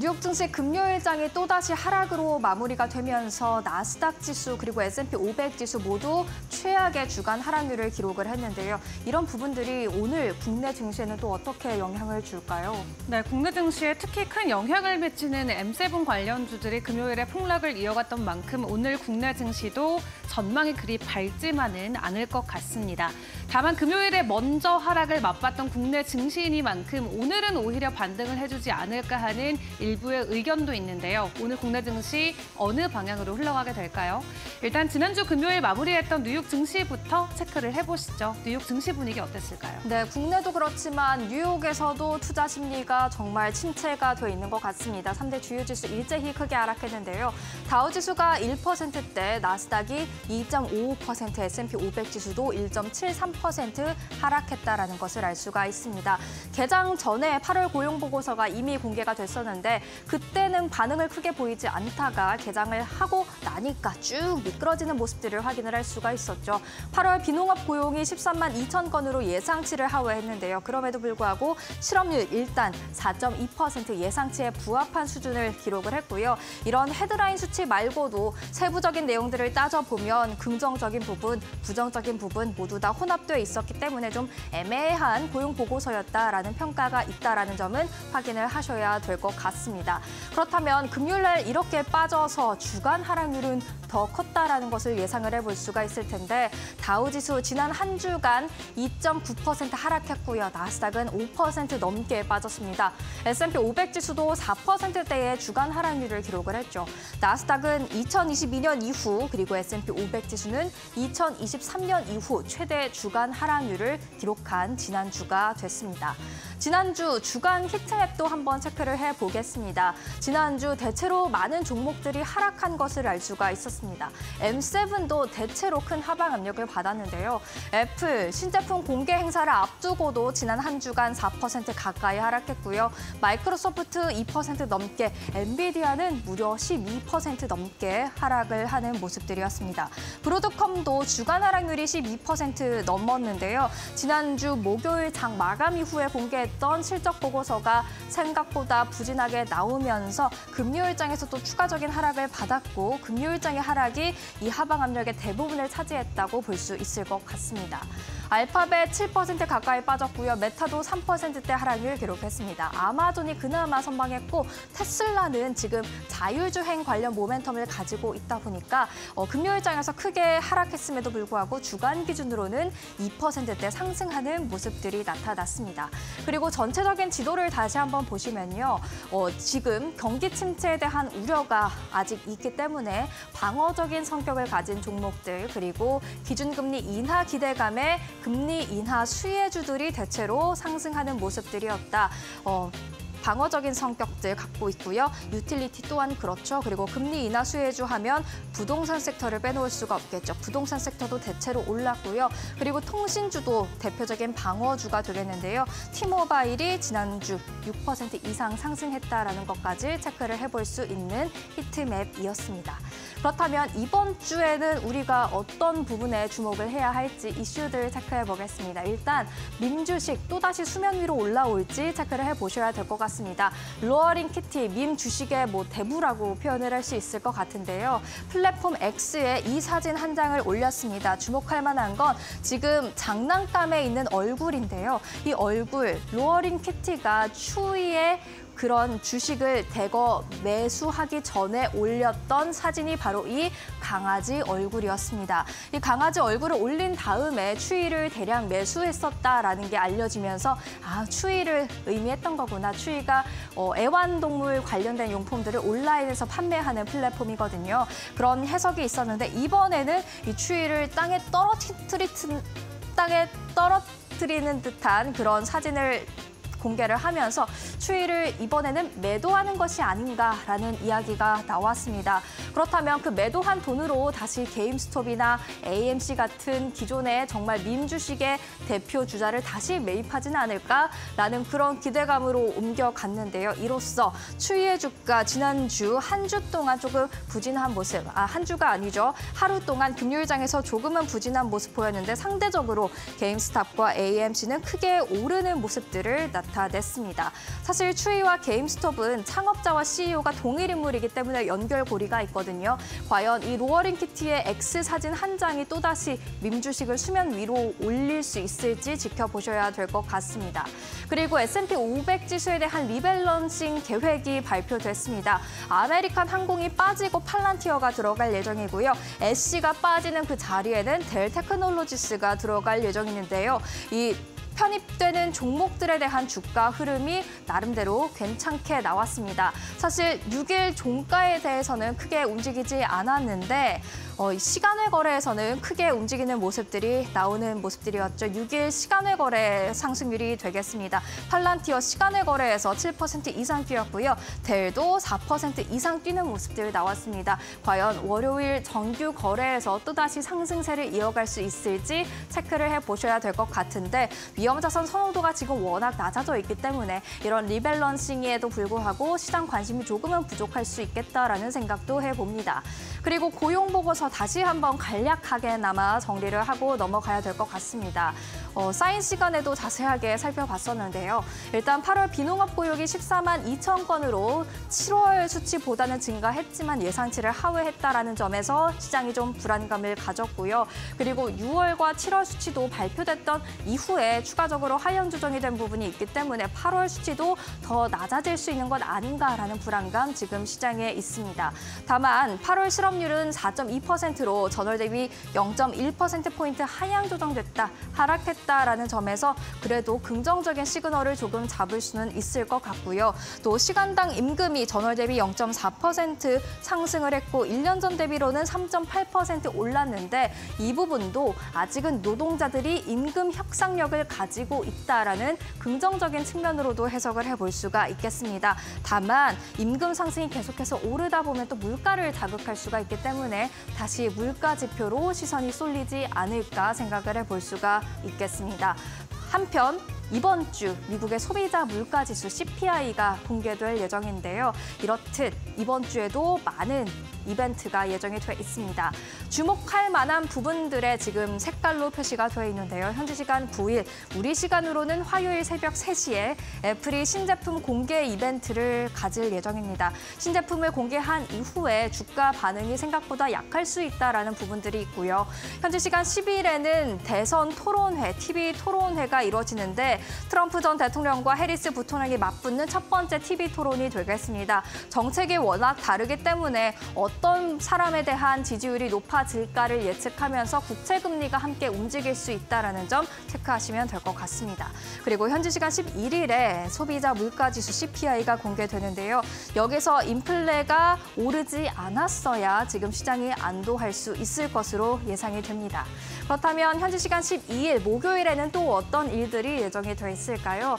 뉴욕 증시 금요일장이 또다시 하락으로 마무리가 되면서 나스닥 지수 그리고 S&P 500 지수 모두 최악의 주간 하락률을 기록을 했는데요. 이런 부분들이 오늘 국내 증시에는 또 어떻게 영향을 줄까요? 네, 국내 증시에 특히 큰 영향을 미치는 M7 관련주들이 금요일에 폭락을 이어갔던 만큼 오늘 국내 증시도 전망이 그리 밝지만은 않을 것 같습니다. 다만 금요일에 먼저 하락을 맛봤던 국내 증시이니만큼 오늘은 오히려 반등을 해주지 않을까 하는 일부의 의견도 있는데요. 오늘 국내 증시 어느 방향으로 흘러가게 될까요? 일단 지난주 금요일 마무리했던 뉴욕 증시부터 체크를 해보시죠. 뉴욕 증시 분위기 어땠을까요? 네, 국내도 그렇지만 뉴욕에서도 투자 심리가 정말 침체가 돼 있는 것 같습니다. 3대 주요 지수 일제히 크게 하락했는데요. 다우지수가 1%대, 나스닥이 2.55%, S&P 500 지수도 1.73% 하락했다라는 것을 알 수가 있습니다. 개장 전에 8월 고용보고서가 이미 공개가 됐었는데 그때는 반응을 크게 보이지 않다가 개장을 하고 나니까 쭉 미끄러지는 모습들을 확인을 할 수가 있었죠. 8월 비농업 고용이 13만 2천 건으로 예상치를 하회했는데요. 그럼에도 불구하고 실업률 일단 4.2% 예상치에 부합한 수준을 기록을 했고요. 이런 헤드라인 수치 말고도 세부적인 내용들을 따져보면 긍정적인 부분, 부정적인 부분 모두 다 혼합돼 있었기 때문에 좀 애매한 고용보고서였다라는 평가가 있다라는 점은 확인을 하셔야 될 것 같습니다. 그렇다면 금요일 날 이렇게 빠져서 주간 하락률은 더 컸다라는 것을 예상을 해볼 수가 있을 텐데 다우지수 지난 한 주간 2.9% 하락했고요. 나스닥은 5% 넘게 빠졌습니다. S&P 500 지수도 4%대의 주간 하락률을 기록을 했죠. 나스닥은 2022년 이후 그리고 S&P 500 지수는 2023년 이후 최대 주간 하락률을 기록한 지난주가 됐습니다. 지난주 주간 히트맵도 한번 체크를 해보겠습니다. 지난주 대체로 많은 종목들이 하락한 것을 알 수가 있었습니다. M7도 대체로 큰 하방 압력을 받았는데요. 애플, 신제품 공개 행사를 앞두고도 지난 한 주간 4% 가까이 하락했고요. 마이크로소프트 2% 넘게, 엔비디아는 무려 12% 넘게 하락을 하는 모습들이었습니다. 브로드컴도 주간 하락률이 12% 넘었는데요. 지난주 목요일 장 마감 이후에 공개했던 실적 보고서가 생각보다 부진하게 나오면서 금요일장에서 또 추가적인 하락을 받았고 금요일장의 하락이 이 하방 압력의 대부분을 차지했다고 볼 수 있을 것 같습니다. 알파벳 7% 가까이 빠졌고요. 메타도 3%대 하락률 기록했습니다. 아마존이 그나마 선방했고 테슬라는 지금 자율주행 관련 모멘텀을 가지고 있다 보니까 금요일장에서 크게 하락했음에도 불구하고 주간 기준으로는 2%대 상승하는 모습들이 나타났습니다. 그리고 전체적인 지도를 다시 한번 보시면요. 지금 경기 침체에 대한 우려가 아직 있기 때문에 방어적인 성격을 가진 종목들 그리고 기준금리 인하 기대감에 금리 인하 수혜주들이 대체로 상승하는 모습들이었다. 방어적인 성격들 갖고 있고요. 유틸리티 또한 그렇죠. 그리고 금리 인하 수혜주 하면 부동산 섹터를 빼놓을 수가 없겠죠. 부동산 섹터도 대체로 올랐고요. 그리고 통신주도 대표적인 방어주가 되겠는데요. 티모바일이 지난주 6% 이상 상승했다라는 것까지 체크를 해볼 수 있는 히트맵이었습니다. 그렇다면 이번 주에는 우리가 어떤 부분에 주목을 해야 할지 이슈들 체크해 보겠습니다. 일단 밈 주식 또다시 수면 위로 올라올지 체크를 해보셔야 될 것 같습니다. 로어링 키티, 밈 주식의 대부라고 표현을 할 수 있을 것 같은데요. 플랫폼 X에 이 사진 한 장을 올렸습니다. 주목할 만한 건 지금 장난감에 있는 얼굴인데요. 이 얼굴, 로어링 키티가 추위에 그런 주식을 대거 매수하기 전에 올렸던 사진이 바로 이 강아지 얼굴이었습니다. 이 강아지 얼굴을 올린 다음에 추위를 대량 매수했었다라는 게 알려지면서 아, 추위를 의미했던 거구나. 추위가 애완동물 관련된 용품들을 온라인에서 판매하는 플랫폼이거든요. 그런 해석이 있었는데 이번에는 이 추위를 땅에 떨어뜨리는 듯한 그런 사진을 공개를 하면서 추위를 이번에는 매도하는 것이 아닌가라는 이야기가 나왔습니다. 그렇다면 그 매도한 돈으로 다시 게임스톱이나 AMC 같은 기존의 정말 밈 주식의 대표 주자를 다시 매입하지는 않을까라는 그런 기대감으로 옮겨갔는데요. 이로써 추위의 주가 지난주 한 주 동안 조금 부진한 모습, 한 주가 아니죠. 하루 동안 금요일장에서 조금은 부진한 모습 보였는데 상대적으로 게임스톱과 AMC는 크게 오르는 모습들을 나타냈습니다. 나타냈습니다. 사실 추이와 게임스톱은 창업자와 CEO가 동일 인물이기 때문에 연결고리가 있거든요. 과연 이 로어링 키티의 X 사진 한 장이 또다시 밈 주식을 수면 위로 올릴 수 있을지 지켜보셔야 될 것 같습니다. 그리고 S&P 500 지수에 대한 리밸런싱 계획이 발표됐습니다. 아메리칸 항공이 빠지고 팔란티어가 들어갈 예정이고요. 애쉬가 빠지는 그 자리에는 델 테크놀로지스가 들어갈 예정인데요. 이 편입되는 종목들에 대한 주가 흐름이 나름대로 괜찮게 나왔습니다. 사실 6일 종가에 대해서는 크게 움직이지 않았는데 시간외 거래에서는 크게 움직이는 모습들이 나오는 모습들이었죠. 6일 시간외 거래 상승률이 되겠습니다. 팔란티어 시간외 거래에서 7% 이상 뛰었고요. 델도 4% 이상 뛰는 모습들이 나왔습니다. 과연 월요일 정규 거래에서 또다시 상승세를 이어갈 수 있을지 체크를 해보셔야 될 것 같은데 위험자산 선호도가 지금 워낙 낮아져 있기 때문에 이런 리밸런싱에도 불구하고 시장 관심이 조금은 부족할 수 있겠다라는 생각도 해봅니다. 그리고 고용보고서 다시 한번 간략하게나마 정리를 하고 넘어가야 될 것 같습니다. 사인 시간에도 자세하게 살펴봤었는데요. 일단 8월 비농업 고용이 14만 2천 건으로 7월 수치보다는 증가했지만 예상치를 하회했다라는 점에서 시장이 좀 불안감을 가졌고요. 그리고 6월과 7월 수치도 발표됐던 이후에 추가적으로 하향 조정이 된 부분이 있기 때문에 8월 수치도 더 낮아질 수 있는 것 아닌가라는 불안감 지금 시장에 있습니다. 다만 8월 실업률은 4.2%로 전월 대비 0.1%포인트 하향 조정됐다, 하락했다라는 점에서 그래도 긍정적인 시그널을 조금 잡을 수는 있을 것 같고요. 또 시간당 임금이 전월 대비 0.4% 상승을 했고 1년 전 대비로는 3.8% 올랐는데 이 부분도 아직은 노동자들이 임금 협상력을 가지고 있다라는 긍정적인 측면으로도 해석을 해볼 수가 있겠습니다. 다만 임금 상승이 계속해서 오르다 보면 또 물가를 자극할 수가 있기 때문에 다시 물가 지표로 시선이 쏠리지 않을까 생각을 해볼 수가 있겠습니다. 한편 이번 주 미국의 소비자 물가 지수 CPI가 공개될 예정인데요. 이렇듯 이번 주에도 많은 이벤트가 예정이 돼 있습니다. 주목할 만한 부분들의 지금 색깔로 표시가 되어 있는데요. 현지 시간 9일, 우리 시간으로는 화요일 새벽 3시에 애플이 신제품 공개 이벤트를 가질 예정입니다. 신제품을 공개한 이후에 주가 반응이 생각보다 약할 수 있다라는 부분들이 있고요. 현지 시간 10일에는 대선 토론회, TV 토론회가 이뤄지는데 트럼프 전 대통령과 해리스 부통령이 맞붙는 첫 번째 TV 토론이 되겠습니다. 정책이 워낙 다르기 때문에 어떤 사람에 대한 지지율이 높아질까를 예측하면서 국채 금리가 함께 움직일 수 있다는 점 체크하시면 될 것 같습니다. 그리고 현지 시간 11일에 소비자 물가지수 CPI가 공개되는데요. 여기서 인플레가 오르지 않았어야 지금 시장이 안도할 수 있을 것으로 예상이 됩니다. 그렇다면 현지 시간 12일 목요일에는 또 어떤 일들이 예정이 돼 있을까요?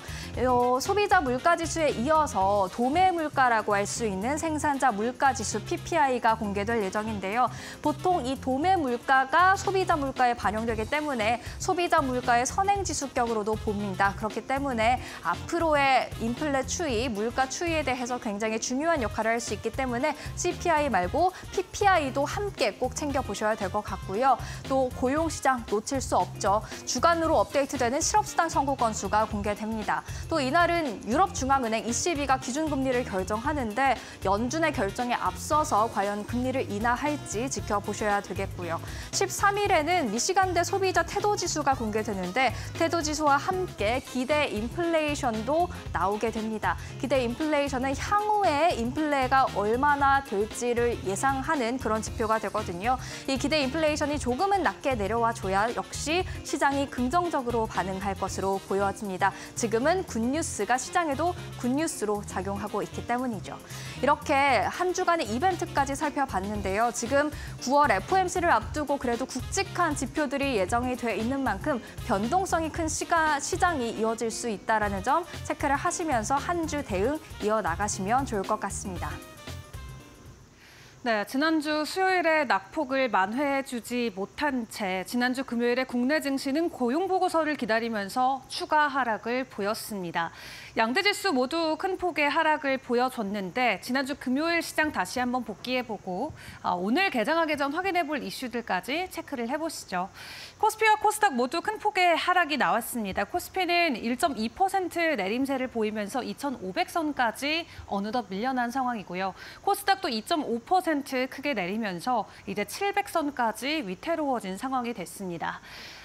소비자 물가지수에 이어서 도매 물가라고 할 수 있는 생산자 물가지수 PPI 가 공개될 예정인데요. 보통 이 도매 물가가 소비자 물가에 반영되기 때문에 소비자 물가의 선행지수격으로도 봅니다. 그렇기 때문에 앞으로의 인플레 추이, 물가 추이에 대해서 굉장히 중요한 역할을 할 수 있기 때문에 CPI 말고 PPI도 함께 꼭 챙겨보셔야 될 것 같고요. 또 고용시장 놓칠 수 없죠. 주간으로 업데이트되는 실업수당 청구 건수가 공개됩니다. 또 이날은 유럽중앙은행 ECB가 기준금리를 결정하는데 연준의 결정에 앞서서 과연 금리를 인하할지 지켜보셔야 되겠고요. 13일에는 미시간대 소비자 태도지수가 공개되는데 태도지수와 함께 기대 인플레이션도 나오게 됩니다. 기대 인플레이션은 향후에 인플레가 얼마나 될지를 예상하는 그런 지표가 되거든요. 이 기대 인플레이션이 조금은 낮게 내려와줘야 역시 시장이 긍정적으로 반응할 것으로 보여집니다. 지금은 굿뉴스가 시장에도 굿뉴스로 작용하고 있기 때문이죠. 이렇게 한 주간의 이벤트까지 살펴봤는데요. 지금 9월 FOMC를 앞두고 그래도 굵직한 지표들이 예정이 돼 있는 만큼 변동성이 큰 시장이 이어질 수 있다는 점 체크를 하시면서 한 주 대응 이어나가시면 좋을 것 같습니다. 네, 지난주 수요일에 낙폭을 만회해주지 못한 채 지난주 금요일에 국내 증시는 고용보고서를 기다리면서 추가 하락을 보였습니다. 양대 지수 모두 큰 폭의 하락을 보여줬는데 지난주 금요일 시장 다시 한번 복귀해보고 오늘 개장하기 전 확인해볼 이슈들까지 체크를 해보시죠. 코스피와 코스닥 모두 큰 폭의 하락이 나왔습니다. 코스피는 1.2% 내림세를 보이면서 2,500선까지 어느덧 밀려난 상황이고요. 코스닥도 2.5% 크게 내리면서 이제 700선까지 위태로워진 상황이 됐습니다.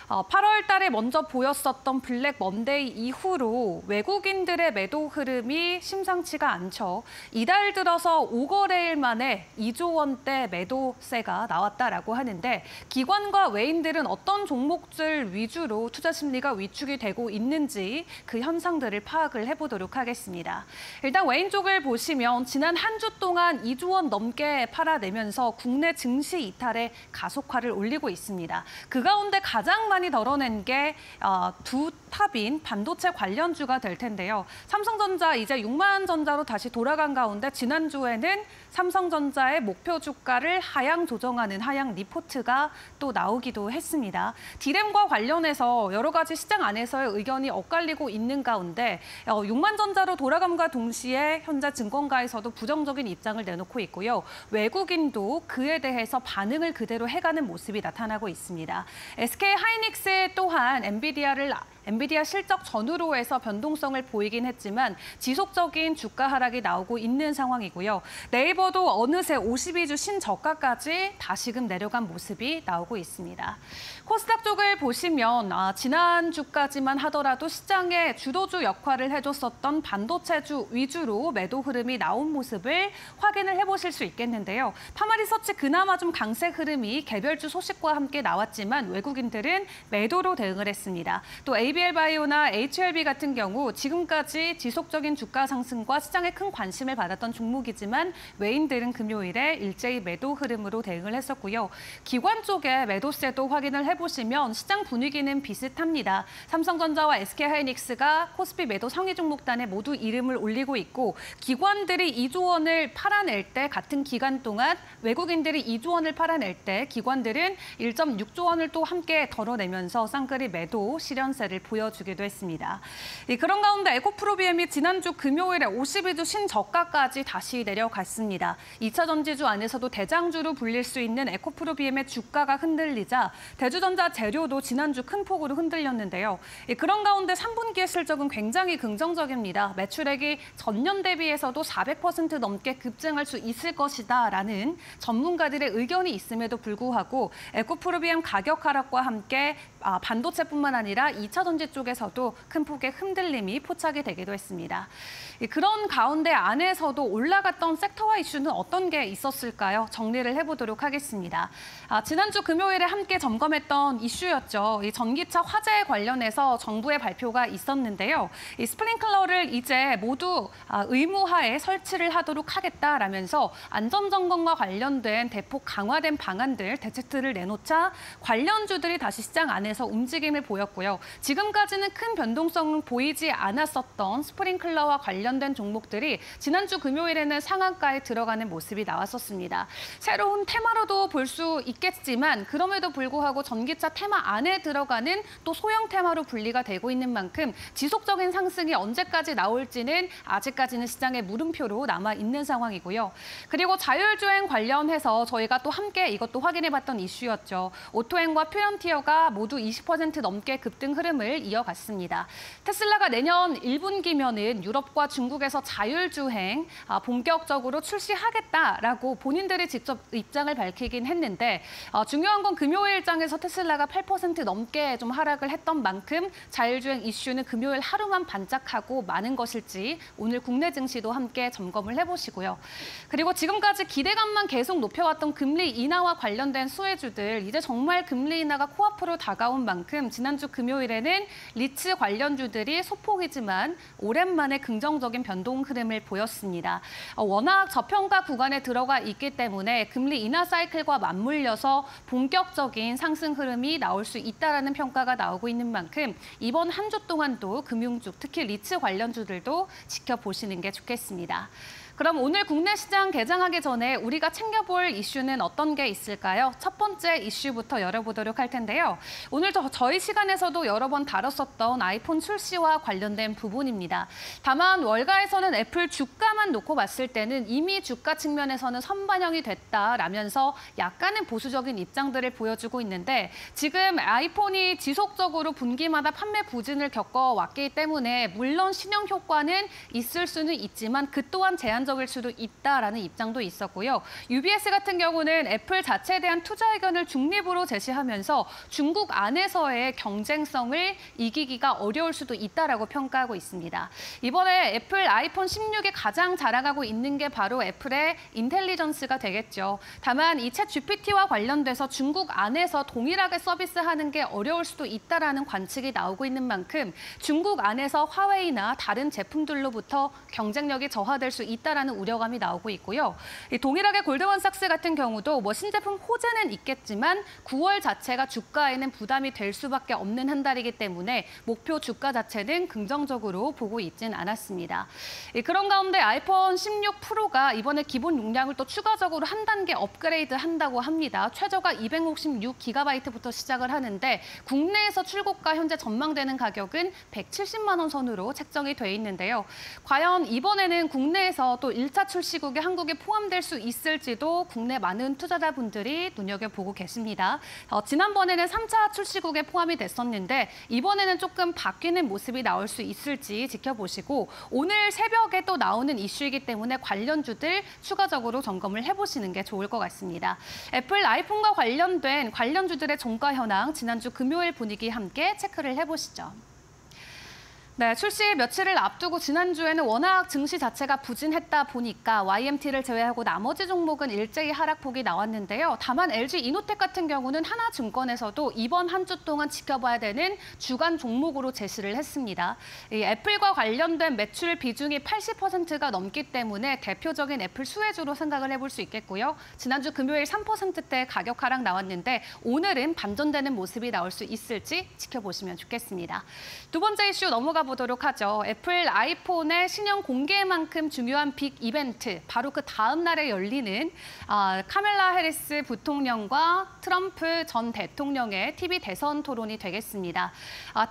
8월 달에 먼저 보였었던 블랙 먼데이 이후로 외국인들의 매도 흐름이 심상치가 않죠. 이달 들어서 5거래일 만에 2조 원대 매도세가 나왔다라고 하는데 기관과 외인들은 어떤 종목들 위주로 투자 심리가 위축이 되고 있는지 그 현상들을 파악을 해보도록 하겠습니다. 일단 외인 쪽을 보시면 지난 한 주 동안 2조 원 넘게 팔아내면서 국내 증시 이탈의 가속화를 올리고 있습니다. 그 가운데 가장 많이 덜어낸 게 두 탑인 반도체 관련주가 될 텐데요. 삼성전자 이제 6만 전자로 다시 돌아간 가운데 지난주에는 삼성전자의 목표 주가를 하향 조정하는 하향 리포트가 또 나오기도 했습니다. 디램과 관련해서 여러 가지 시장 안에서의 의견이 엇갈리고 있는 가운데 6만 전자로 돌아감과 동시에 현재 증권가에서도 부정적인 입장을 내놓고 있고요. 외국인도 그에 대해서 반응을 그대로 해가는 모습이 나타나고 있습니다. SK 하이닉스 또한 엔비디아 실적 전후로 해서 변동성을 보이긴 했지만 지속적인 주가 하락이 나오고 있는 상황이고요. 네이버도 어느새 52주 신저가까지 다시금 내려간 모습이 나오고 있습니다. 코스닥 쪽을 보시면 지난주까지만 하더라도 시장의 주도주 역할을 해줬었던 반도체주 위주로 매도 흐름이 나온 모습을 확인을 해보실 수 있겠는데요. 파마리서치 그나마 좀 강세 흐름이 개별주 소식과 함께 나왔지만 외국인들은 매도로 대응을 했습니다. 또 ABL 바이오나 HLB 같은 경우 지금까지 지속적인 주가 상승과 시장의 큰 관심을 받았던 종목이지만 외인들은 금요일에 일제히 매도 흐름으로 대응을 했었고요. 기관 쪽에 매도세도 확인을 해보시면 시장 분위기는 비슷합니다. 삼성전자와 SK하이닉스가 코스피 매도 상위 종목단에 모두 이름을 올리고 있고 기관들이 2조 원을 팔아낼 때 같은 기간 동안 외국인들이 2조 원을 팔아낼 때 기관들은 1.6조 원을 또 함께 덜어내면서 쌍끌이 매도 실현세를 보여주기도 했습니다. 그런 가운데 에코프로 BM이 지난주 금요일에 52주 신저가까지 다시 내려갔습니다. 2차 전지주 안에서도 대장주로 불릴 수 있는 에코프로 BM의 주가가 흔들리자 대주전자 재료도 지난주 큰 폭으로 흔들렸는데요. 그런 가운데 3분기의 실적은 굉장히 긍정적입니다. 매출액이 전년 대비해서도 400% 넘게 급증할 수 있을 것이다라는 전문가들의 의견이 있음에도 불구하고 에코프로 BM 가격 하락과 함께 반도체뿐만 아니라 2차 전지 쪽에서도 큰 폭의 흔들림이 포착이 되기도 했습니다. 그런 가운데 안에서도 올라갔던 섹터와 이슈는 어떤 게 있었을까요? 정리를 해보도록 하겠습니다. 지난주 금요일에 함께 점검했던 이슈였죠. 이 전기차 화재 관련해서 정부의 발표가 있었는데요. 이 스프링클러를 이제 모두 의무화에 설치를 하도록 하겠다라면서 안전점검과 관련된 대폭 강화된 방안들, 대책들을 내놓자 관련주들이 다시 시장 안에서 움직임을 보였고요. 지금까지는 큰 변동성은 보이지 않았었던 스프링클러와 관련된 종목들이 지난주 금요일에는 상한가에 들어가는 모습이 나왔었습니다. 새로운 테마로도 볼 수 있겠지만 그럼에도 불구하고 전기차 테마 안에 들어가는 또 소형 테마로 분리가 되고 있는 만큼 지속적인 상승이 언제까지 나올지는 아직까지는 시장의 물음표로 남아있는 상황이고요. 그리고 자율주행 관련해서 저희가 또 함께 이것도 확인해봤던 이슈였죠. 오토행과 퓨런티어가 모두 20% 넘게 급등 흐름을 이어갔습니다. 테슬라가 내년 1분기면은 유럽과 중국에서 자율주행 본격적으로 출시하겠다라고 본인들이 직접 입장을 밝히긴 했는데 중요한 건 금요일장에서 테슬라가 8% 넘게 좀 하락을 했던 만큼 자율주행 이슈는 금요일 하루만 반짝하고 마는 것일지 오늘 국내 증시도 함께 점검을 해보시고요. 그리고 지금까지 기대감만 계속 높여왔던 금리 인하와 관련된 수혜주들 이제 정말 금리 인하가 코앞으로 다가온 만큼 지난주 금요일에는 리츠 관련주들이 소폭이지만 오랜만에 긍정적인 변동 흐름을 보였습니다. 워낙 저평가 구간에 들어가 있기 때문에 금리 인하 사이클과 맞물려서 본격적인 상승 흐름이 나올 수 있다라는 평가가 나오고 있는 만큼 이번 한 주 동안도 금융주, 특히 리츠 관련주들도 지켜보시는 게 좋겠습니다. 그럼 오늘 국내 시장 개장하기 전에 우리가 챙겨볼 이슈는 어떤 게 있을까요? 첫 번째 이슈부터 열어보도록 할 텐데요. 오늘 저희 시간에서도 여러 번 다뤘었던 아이폰 출시와 관련된 부분입니다. 다만 월가에서는 애플 주가만 놓고 봤을 때는 이미 주가 측면에서는 선반영이 됐다라면서 약간은 보수적인 입장들을 보여주고 있는데 지금 아이폰이 지속적으로 분기마다 판매 부진을 겪어왔기 때문에 물론 신형 효과는 있을 수는 있지만 그 또한 제한적일 수도 있다라는 입장도 있었고요. UBS 같은 경우는 애플 자체에 대한 투자 의견을 중립으로 제시하면서 중국 안에서의 경쟁성을 이기기가 어려울 수도 있다라고 평가하고 있습니다. 이번에 애플 아이폰 16이 가장 자랑하고 있는 게 바로 애플의 인텔리전스가 되겠죠. 다만 이 챗 GPT와 관련돼서 중국 안에서 동일하게 서비스하는 게 어려울 수도 있다라는 관측이 나오고 있는 만큼 중국 안에서 화웨이나 다른 제품들로부터 경쟁력이 저하될 수 있다라는 우려감이 나오고 있고요. 동일하게 골드만삭스 같은 경우도 뭐 신제품 호재는 있겠지만 9월 자체가 주가에는 부담이 될 수밖에 없는 한 달이기 때문에 목표 주가 자체는 긍정적으로 보고 있진 않았습니다. 그런 가운데 아이폰 16 프로가 이번에 기본 용량을 또 추가적으로 한 단계 업그레이드한다고 합니다. 최저가 256GB부터 시작을 하는데 국내에서 출고가 현재 전망되는 가격은 170만 원 선으로 책정이 돼 있는데요. 과연 이번에는 국내에서 또 1차 출시국에 한국에 포함될 수 있을지도 국내 많은 투자자분들이 눈여겨보고 계십니다. 지난번에는 3차 출시국에 포함이 됐었는데 이번에는 조금 바뀌는 모습이 나올 수 있을지 지켜보시고 오늘 새벽에 또 나오는 이슈이기 때문에 관련주들 추가적으로 점검을 해보시는 게 좋을 것 같습니다. 애플 아이폰과 관련된 관련주들의 종가 현황 지난주 금요일 분위기 함께 체크를 해보시죠. 네, 출시 며칠을 앞두고 지난주에는 워낙 증시 자체가 부진했다 보니까 YMT를 제외하고 나머지 종목은 일제히 하락폭이 나왔는데요. 다만 LG 이노텍 같은 경우는 하나증권에서도 이번 한 주 동안 지켜봐야 되는 주간 종목으로 제시를 했습니다. 이 애플과 관련된 매출 비중이 80%가 넘기 때문에 대표적인 애플 수혜주로 생각을 해볼 수 있겠고요. 지난주 금요일 3%대 가격 하락 나왔는데 오늘은 반전되는 모습이 나올 수 있을지 지켜보시면 좋겠습니다. 두 번째 이슈 넘어가 보도록 하죠. 애플 아이폰의 신형 공개만큼 중요한 빅 이벤트, 바로 그 다음 날에 열리는 카멜라 해리스 부통령과 트럼프 전 대통령의 TV 대선 토론이 되겠습니다.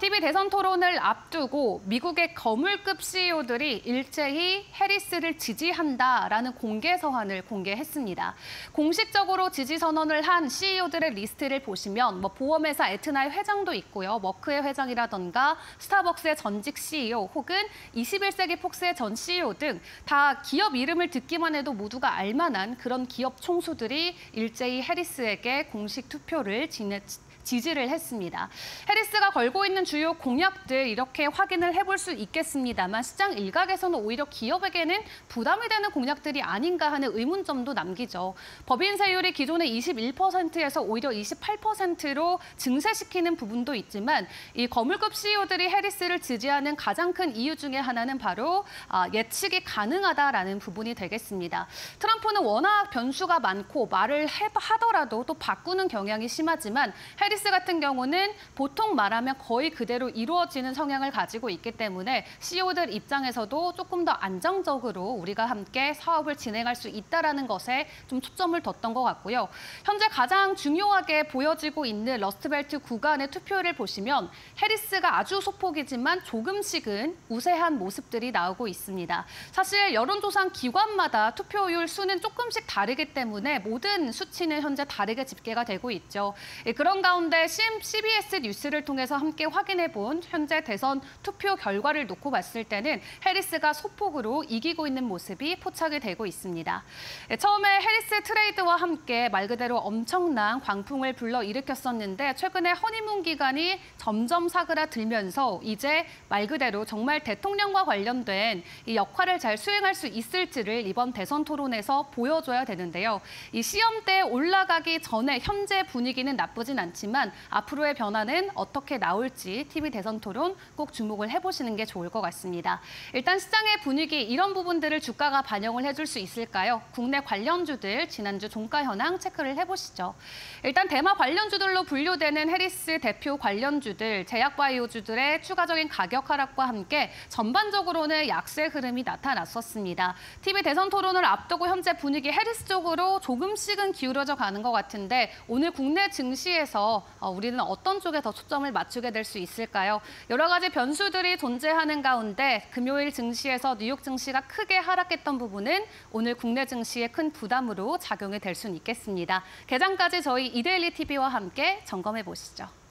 TV 대선 토론을 앞두고 미국의 거물급 CEO들이 일제히 해리스를 지지한다라는 공개 서한을 공개했습니다. 공식적으로 지지 선언을 한 CEO들의 리스트를 보시면 뭐 보험회사 에트나의 회장도 있고요, 머크의 회장이라던가 스타벅스의 전 CEO 혹은 21세기 폭스의 전 CEO 등 다 기업 이름을 듣기만 해도 모두가 알만한 그런 기업 총수들이 일제히 해리스에게 공식 투표를 지지를 했습니다. 해리스가 걸고 있는 주요 공약들 이렇게 확인을 해볼 수 있겠습니다만 시장 일각에서는 오히려 기업에게는 부담이 되는 공약들이 아닌가 하는 의문점도 남기죠. 법인세율이 기존의 21%에서 오히려 28%로 증세시키는 부분도 있지만 이 거물급 CEO들이 해리스를 지지하는 가장 큰 이유 중에 하나는 바로 예측이 가능하다라는 부분이 되겠습니다. 트럼프는 워낙 변수가 많고 말을 하더라도 또 바꾸는 경향이 심하지만 해리스 같은 경우는 보통 말하면 거의 그대로 이루어지는 성향을 가지고 있기 때문에 CEO들 입장에서도 조금 더 안정적으로 우리가 함께 사업을 진행할 수 있다는 것에 좀 초점을 뒀던 것 같고요. 현재 가장 중요하게 보여지고 있는 러스트벨트 구간의 투표를 보시면 해리스가 아주 소폭이지만 조금씩은 우세한 모습들이 나오고 있습니다. 사실 여론조사 기관마다 투표율 수는 조금씩 다르기 때문에 모든 수치는 현재 다르게 집계가 되고 있죠. 그런 가운데 CBS 뉴스를 통해서 함께 확인해본 현재 대선 투표 결과를 놓고 봤을 때는 해리스가 소폭으로 이기고 있는 모습이 포착이 되고 있습니다. 처음에 해리스 트레이드와 함께 말 그대로 엄청난 광풍을 불러일으켰었는데 최근에 허니문 기간이 점점 사그라들면서 이제 말 그대로 정말 대통령과 관련된 이 역할을 잘 수행할 수 있을지를 이번 대선 토론에서 통해서 보여줘야 되는데요. 이 시험대에 올라가기 전에 현재 분위기는 나쁘진 않지만 앞으로의 변화는 어떻게 나올지 TV 대선 토론 꼭 주목을 해보시는 게 좋을 것 같습니다. 일단 시장의 분위기 이런 부분들을 주가가 반영을 해줄 수 있을까요? 국내 관련주들 지난주 종가 현황 체크를 해보시죠. 일단 대마 관련주들로 분류되는 해리스 대표 관련주들, 제약바이오주들의 추가적인 가격 하락과 함께 전반적으로는 약세 흐름이 나타났었습니다. TV 대선 토론을 앞두고 현재 분위기 해리스 쪽으로 조금씩은 기울어져 가는 것 같은데 오늘 국내 증시에서 우리는 어떤 쪽에 더 초점을 맞추게 될 수 있을까요? 여러 가지 변수들이 존재하는 가운데 금요일 증시에서 뉴욕 증시가 크게 하락했던 부분은 오늘 국내 증시에 큰 부담으로 작용이 될 수는 있겠습니다. 개장까지 저희 이데일리 TV와 함께 점검해 보시죠.